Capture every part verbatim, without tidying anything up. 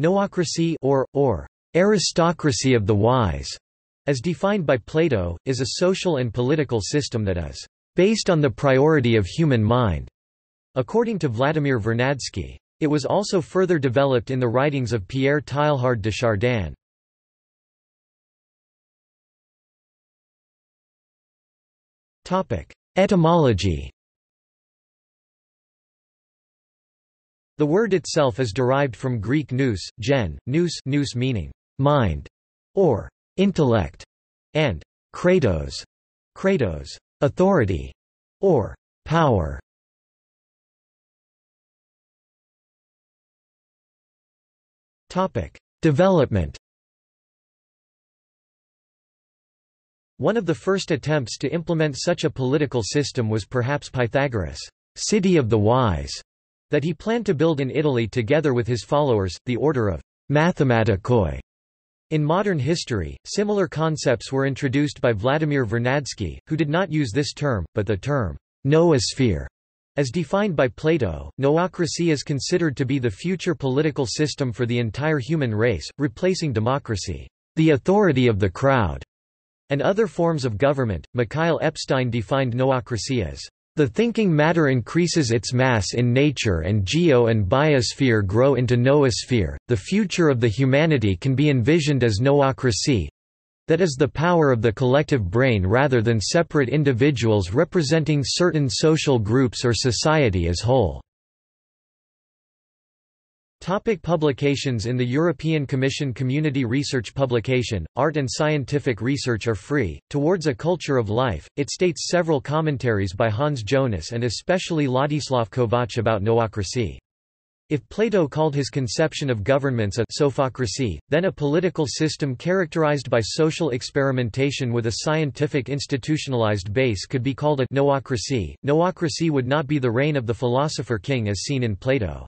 Noocracy or, or aristocracy of the wise, as defined by Plato, is a social and political system that is based on the priority of human mind, according to Vladimir Vernadsky. It was also further developed in the writings of Pierre Teilhard de Chardin. Etymology. The word itself is derived from Greek nous, gen, nous, nous meaning mind or intellect, and kratos, kratos, authority or power. Topic: Development. One of the first attempts to implement such a political system was perhaps Pythagoras' City of the Wise, that he planned to build in Italy together with his followers, the order of Mathematikoi. In modern history, similar concepts were introduced by Vladimir Vernadsky, who did not use this term, but the term noosphere. As defined by Plato, noocracy is considered to be the future political system for the entire human race, replacing democracy, the authority of the crowd, and other forms of government. Mikhail Epstein defined noocracy as the thinking matter increases its mass in nature and geo and biosphere grow into noosphere. The future of the humanity can be envisioned as noocracy, that is the power of the collective brain rather than separate individuals representing certain social groups or society as whole. Topic: Publications. In the European Commission, community research publication, Art and Scientific Research are Free, Towards a Culture of Life. It states several commentaries by Hans Jonas and especially Ladislav Kovac about noocracy. If Plato called his conception of governments a sophocracy, then a political system characterized by social experimentation with a scientific institutionalized base could be called a noocracy. Noocracy would not be the reign of the philosopher king as seen in Plato.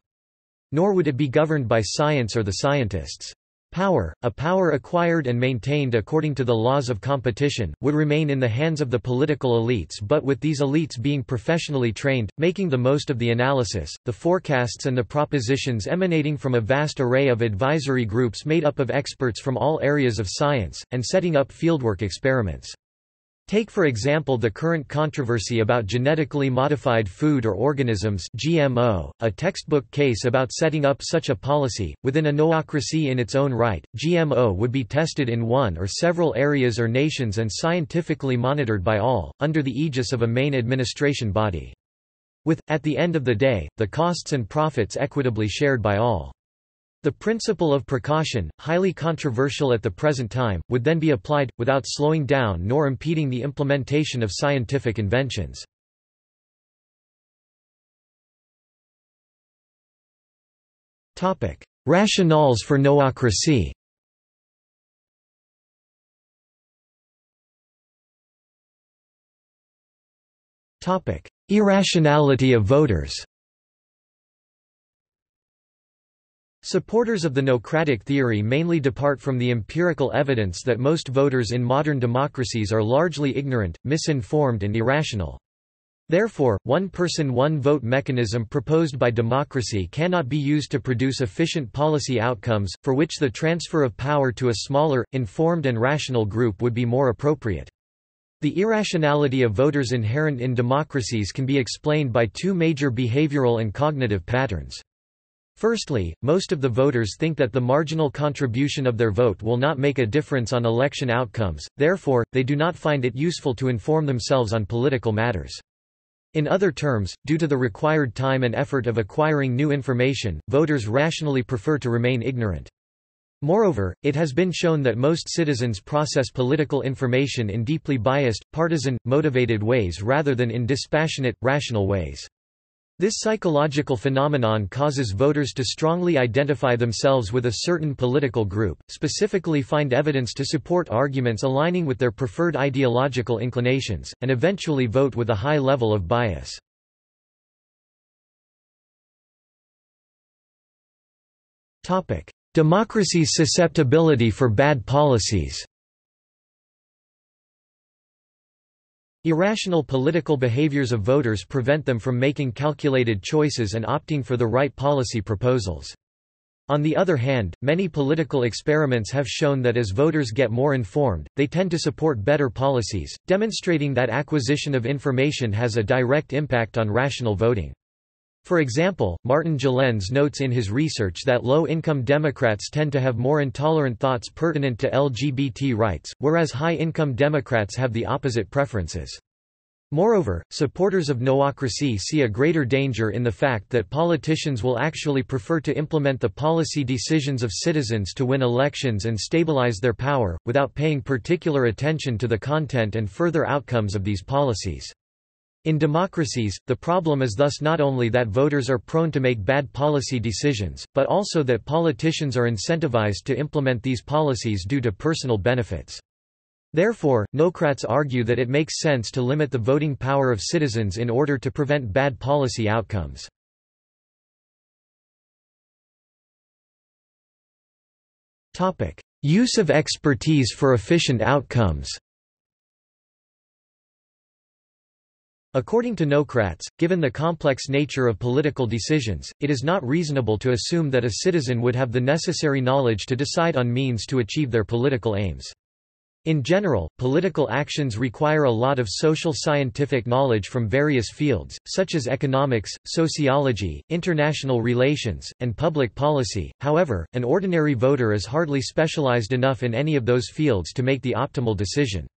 Nor would it be governed by science or the scientists. Power, a power acquired and maintained according to the laws of competition, would remain in the hands of the political elites, but with these elites being professionally trained, making the most of the analysis, the forecasts and the propositions emanating from a vast array of advisory groups made up of experts from all areas of science, and setting up fieldwork experiments. Take for example the current controversy about genetically modified food or organisms G M O, a textbook case about setting up such a policy. Within a noocracy in its own right, G M O would be tested in one or several areas or nations and scientifically monitored by all, under the aegis of a main administration body. With, at the end of the day, the costs and profits equitably shared by all. The principle of precaution, highly controversial at the present time, would then be applied, without slowing down nor impeding the implementation of scientific inventions. Rationales for noocracy. Irrationality of voters. Supporters of the noocratic theory mainly depart from the empirical evidence that most voters in modern democracies are largely ignorant, misinformed and irrational. Therefore, one-person one-vote mechanism proposed by democracy cannot be used to produce efficient policy outcomes, for which the transfer of power to a smaller, informed and rational group would be more appropriate. The irrationality of voters inherent in democracies can be explained by two major behavioral and cognitive patterns. Firstly, most of the voters think that the marginal contribution of their vote will not make a difference on election outcomes, therefore, they do not find it useful to inform themselves on political matters. In other terms, due to the required time and effort of acquiring new information, voters rationally prefer to remain ignorant. Moreover, it has been shown that most citizens process political information in deeply biased, partisan, motivated ways rather than in dispassionate, rational ways. This psychological phenomenon causes voters to strongly identify themselves with a certain political group, specifically find evidence to support arguments aligning with their preferred ideological inclinations, and eventually vote with a high level of bias. Democracy's susceptibility for bad policies. Irrational political behaviors of voters prevent them from making calculated choices and opting for the right policy proposals. On the other hand, many political experiments have shown that as voters get more informed, they tend to support better policies, demonstrating that acquisition of information has a direct impact on rational voting. For example, Martin Gilens notes in his research that low-income Democrats tend to have more intolerant thoughts pertinent to L G B T rights, whereas high-income Democrats have the opposite preferences. Moreover, supporters of noocracy see a greater danger in the fact that politicians will actually prefer to implement the policy decisions of citizens to win elections and stabilize their power, without paying particular attention to the content and further outcomes of these policies. In democracies, the problem is thus not only that voters are prone to make bad policy decisions, but also that politicians are incentivized to implement these policies due to personal benefits. Therefore, noocrats argue that it makes sense to limit the voting power of citizens in order to prevent bad policy outcomes. Topic: Use of expertise for efficient outcomes. According to noocrats, given the complex nature of political decisions, it is not reasonable to assume that a citizen would have the necessary knowledge to decide on means to achieve their political aims. In general, political actions require a lot of social scientific knowledge from various fields, such as economics, sociology, international relations, and public policy. However, an ordinary voter is hardly specialized enough in any of those fields to make the optimal decision.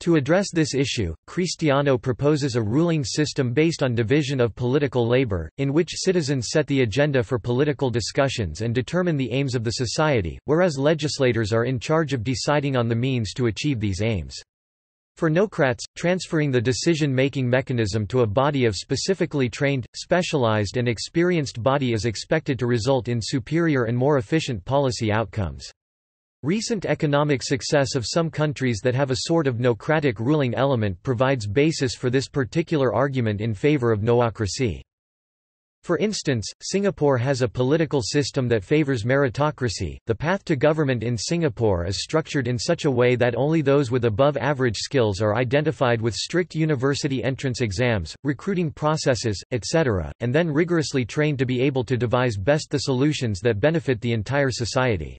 To address this issue, Cristiano proposes a ruling system based on division of political labor, in which citizens set the agenda for political discussions and determine the aims of the society, whereas legislators are in charge of deciding on the means to achieve these aims. For noocrats, transferring the decision-making mechanism to a body of specifically trained, specialized and experienced body is expected to result in superior and more efficient policy outcomes. Recent economic success of some countries that have a sort of noocratic ruling element provides basis for this particular argument in favor of noocracy. For instance, Singapore has a political system that favors meritocracy. The path to government in Singapore is structured in such a way that only those with above-average skills are identified with strict university entrance exams, recruiting processes, et cetera, and then rigorously trained to be able to devise best the solutions that benefit the entire society.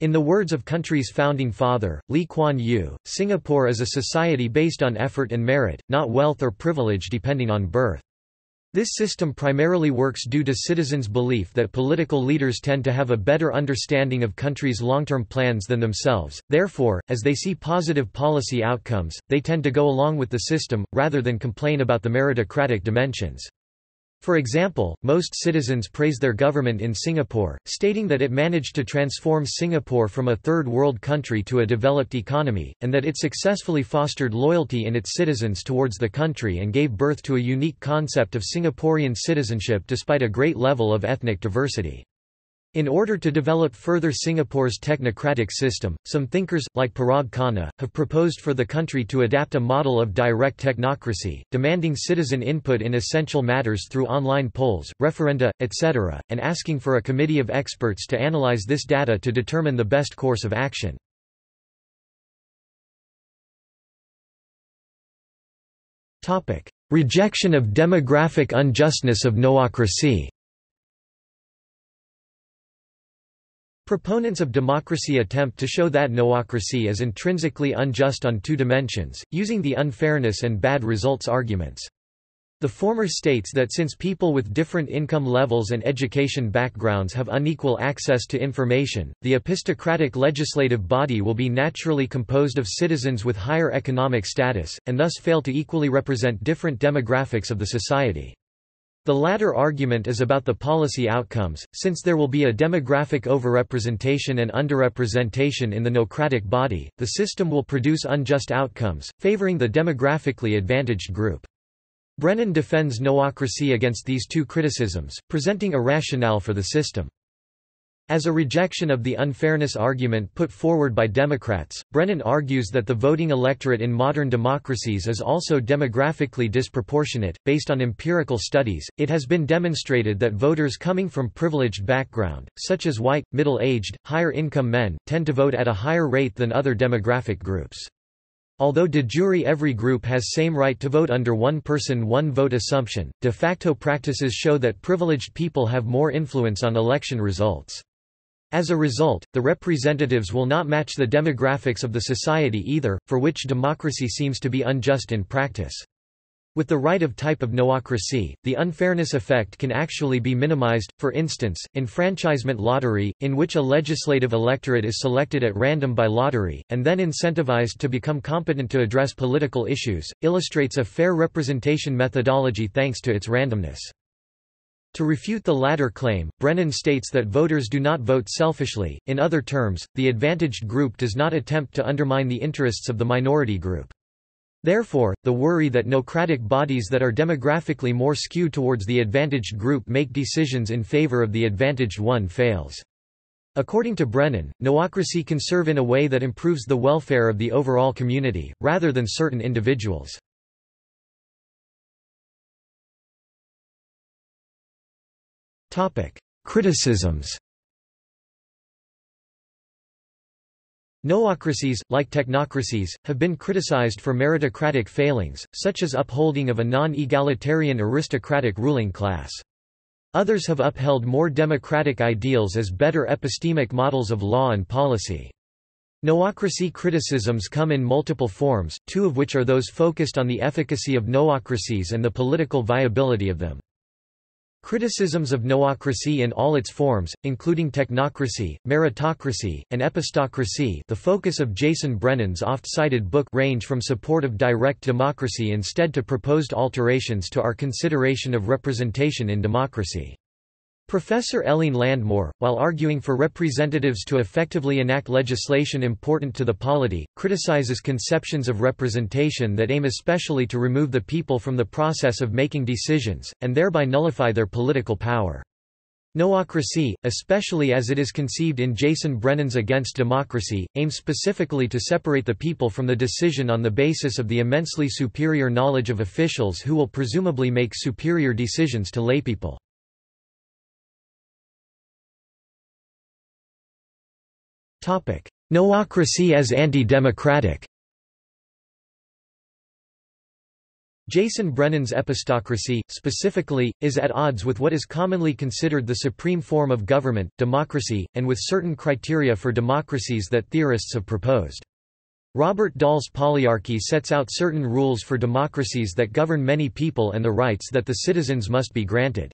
In the words of country's founding father, Lee Kuan Yew, Singapore is a society based on effort and merit, not wealth or privilege depending on birth. This system primarily works due to citizens' belief that political leaders tend to have a better understanding of countries' long-term plans than themselves, therefore, as they see positive policy outcomes, they tend to go along with the system, rather than complain about the meritocratic dimensions. For example, most citizens praise their government in Singapore, stating that it managed to transform Singapore from a third world country to a developed economy, and that it successfully fostered loyalty in its citizens towards the country and gave birth to a unique concept of Singaporean citizenship despite a great level of ethnic diversity. In order to develop further Singapore's technocratic system, some thinkers, like Parag Khanna, have proposed for the country to adapt a model of direct technocracy, demanding citizen input in essential matters through online polls, referenda, et cetera, and asking for a committee of experts to analyze this data to determine the best course of action. Rejection of demographic unjustness of noocracy. Proponents of democracy attempt to show that noocracy is intrinsically unjust on two dimensions, using the unfairness and bad results arguments. The former states that since people with different income levels and education backgrounds have unequal access to information, the epistocratic legislative body will be naturally composed of citizens with higher economic status, and thus fail to equally represent different demographics of the society. The latter argument is about the policy outcomes, since there will be a demographic overrepresentation and underrepresentation in the noocratic body, the system will produce unjust outcomes, favoring the demographically advantaged group. Brennan defends noocracy against these two criticisms, presenting a rationale for the system. As a rejection of the unfairness argument put forward by Democrats, Brennan argues that the voting electorate in modern democracies is also demographically disproportionate. Based on empirical studies, it has been demonstrated that voters coming from privileged background, such as white, middle-aged, higher-income men, tend to vote at a higher rate than other demographic groups. Although de jure every group has same right to vote under one person one vote assumption, de facto practices show that privileged people have more influence on election results. As a result, the representatives will not match the demographics of the society either, for which democracy seems to be unjust in practice. With the right of type of noocracy, the unfairness effect can actually be minimized, for instance, enfranchisement lottery, in which a legislative electorate is selected at random by lottery, and then incentivized to become competent to address political issues, illustrates a fair representation methodology thanks to its randomness. To refute the latter claim, Brennan states that voters do not vote selfishly, in other terms, the advantaged group does not attempt to undermine the interests of the minority group. Therefore, the worry that noocratic bodies that are demographically more skewed towards the advantaged group make decisions in favor of the advantaged one fails. According to Brennan, noocracy can serve in a way that improves the welfare of the overall community, rather than certain individuals. Criticisms. Noocracies, like technocracies, have been criticized for meritocratic failings, such as upholding of a non-egalitarian aristocratic ruling class. Others have upheld more democratic ideals as better epistemic models of law and policy. Noocracy criticisms come in multiple forms, two of which are those focused on the efficacy of noocracies and the political viability of them. Criticisms of noocracy in all its forms, including technocracy, meritocracy, and epistocracy, the focus of Jason Brennan's oft-cited book, range from support of direct democracy instead to proposed alterations to our consideration of representation in democracy. Professor Eileen Landmore, while arguing for representatives to effectively enact legislation important to the polity, criticizes conceptions of representation that aim especially to remove the people from the process of making decisions, and thereby nullify their political power. Noocracy, especially as it is conceived in Jason Brennan's Against Democracy, aims specifically to separate the people from the decision on the basis of the immensely superior knowledge of officials who will presumably make superior decisions to laypeople. Noocracy as anti-democratic. Jason Brennan's epistocracy, specifically, is at odds with what is commonly considered the supreme form of government, democracy, and with certain criteria for democracies that theorists have proposed. Robert Dahl's polyarchy sets out certain rules for democracies that govern many people and the rights that the citizens must be granted.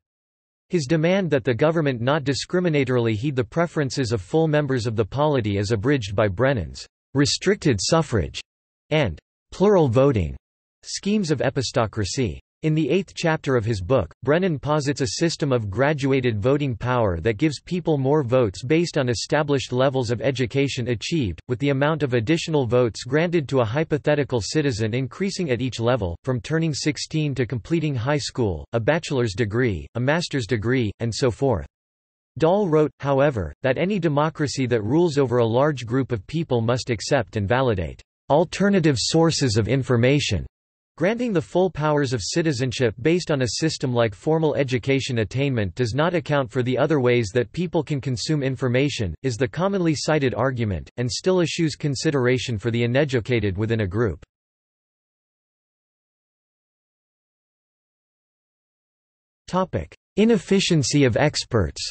His demand that the government not discriminatorily heed the preferences of full members of the polity is abridged by Brennan's restricted suffrage and plural voting schemes of epistocracy. In the eighth chapter of his book, Brennan posits a system of graduated voting power that gives people more votes based on established levels of education achieved, with the amount of additional votes granted to a hypothetical citizen increasing at each level, from turning sixteen to completing high school, a bachelor's degree, a master's degree, and so forth. Dahl wrote, however, that any democracy that rules over a large group of people must accept and validate alternative sources of information, granting the full powers of citizenship based on a system like formal education attainment does not account for the other ways that people can consume information, is the commonly cited argument, and still eschews consideration for the uneducated within a group. Inefficiency of experts.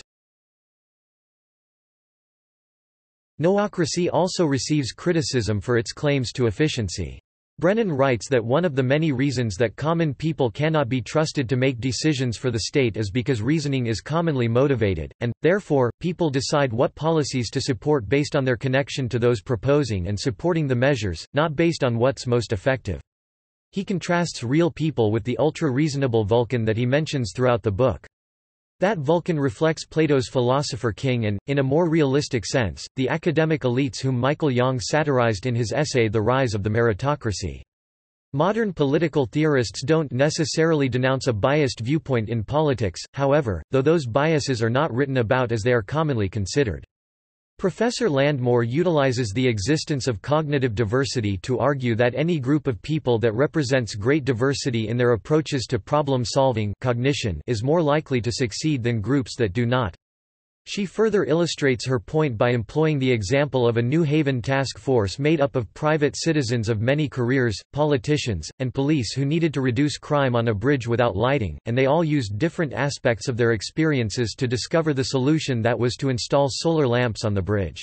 Noocracy also receives criticism for its claims to efficiency. Brennan writes that one of the many reasons that common people cannot be trusted to make decisions for the state is because reasoning is commonly motivated, and, therefore, people decide what policies to support based on their connection to those proposing and supporting the measures, not based on what's most effective. He contrasts real people with the ultra-reasonable Vulcan that he mentions throughout the book. That Vulcan reflects Plato's philosopher king and, in a more realistic sense, the academic elites whom Michael Young satirized in his essay The Rise of the Meritocracy. Modern political theorists don't necessarily denounce a biased viewpoint in politics, however, though those biases are not written about as they are commonly considered. Professor Landmore utilizes the existence of cognitive diversity to argue that any group of people that represents great diversity in their approaches to problem-solving cognition is more likely to succeed than groups that do not. She further illustrates her point by employing the example of a New Haven task force made up of private citizens of many careers, politicians, and police who needed to reduce crime on a bridge without lighting, and they all used different aspects of their experiences to discover the solution that was to install solar lamps on the bridge.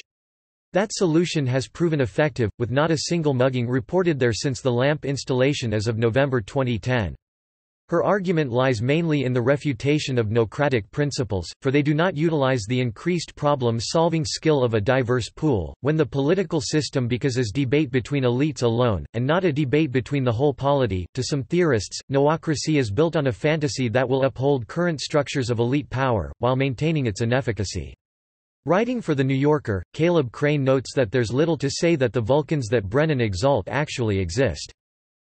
That solution has proven effective, with not a single mugging reported there since the lamp installation as of November twenty ten. Her argument lies mainly in the refutation of noocratic principles, for they do not utilize the increased problem-solving skill of a diverse pool, when the political system becomes a debate between elites alone, and not a debate between the whole polity. To some theorists, noocracy is built on a fantasy that will uphold current structures of elite power, while maintaining its inefficacy. Writing for The New Yorker, Caleb Crain notes that there's little to say that the Vulcans that Brennan exalt actually exist.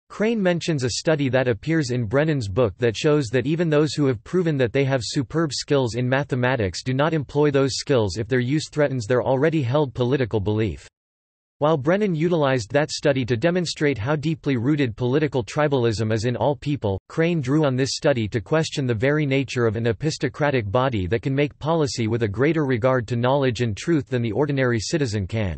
Crain mentions a study that appears in Brennan's book that shows that even those who have proven that they have superb skills in mathematics do not employ those skills if their use threatens their already held political belief. While Brennan utilized that study to demonstrate how deeply rooted political tribalism is in all people, Crain drew on this study to question the very nature of an epistocratic body that can make policy with a greater regard to knowledge and truth than the ordinary citizen can.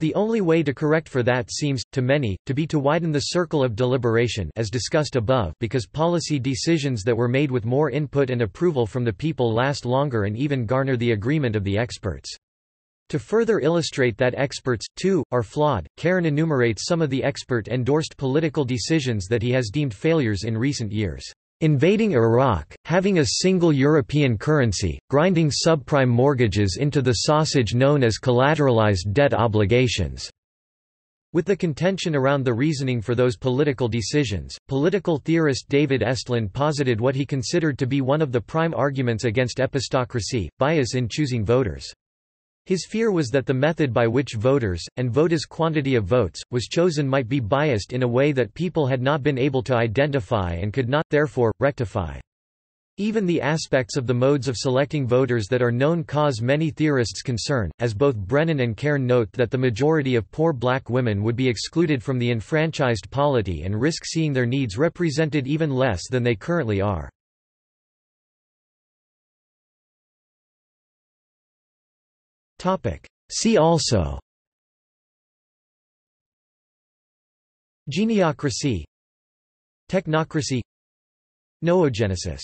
The only way to correct for that seems, to many, to be to widen the circle of deliberation as discussed above, because policy decisions that were made with more input and approval from the people last longer and even garner the agreement of the experts. To further illustrate that experts, too, are flawed, Karen enumerates some of the expert-endorsed political decisions that he has deemed failures in recent years. Invading Iraq, having a single European currency, grinding subprime mortgages into the sausage known as collateralized debt obligations. With the contention around the reasoning for those political decisions, political theorist David Estlund posited what he considered to be one of the prime arguments against epistocracy, bias in choosing voters. His fear was that the method by which voters, and voters' quantity of votes, was chosen might be biased in a way that people had not been able to identify and could not, therefore, rectify. Even the aspects of the modes of selecting voters that are known cause many theorists concern, as both Brennan and Cairn note that the majority of poor black women would be excluded from the enfranchised polity and risk seeing their needs represented even less than they currently are. See also: Geniocracy, Technocracy, Noogenesis.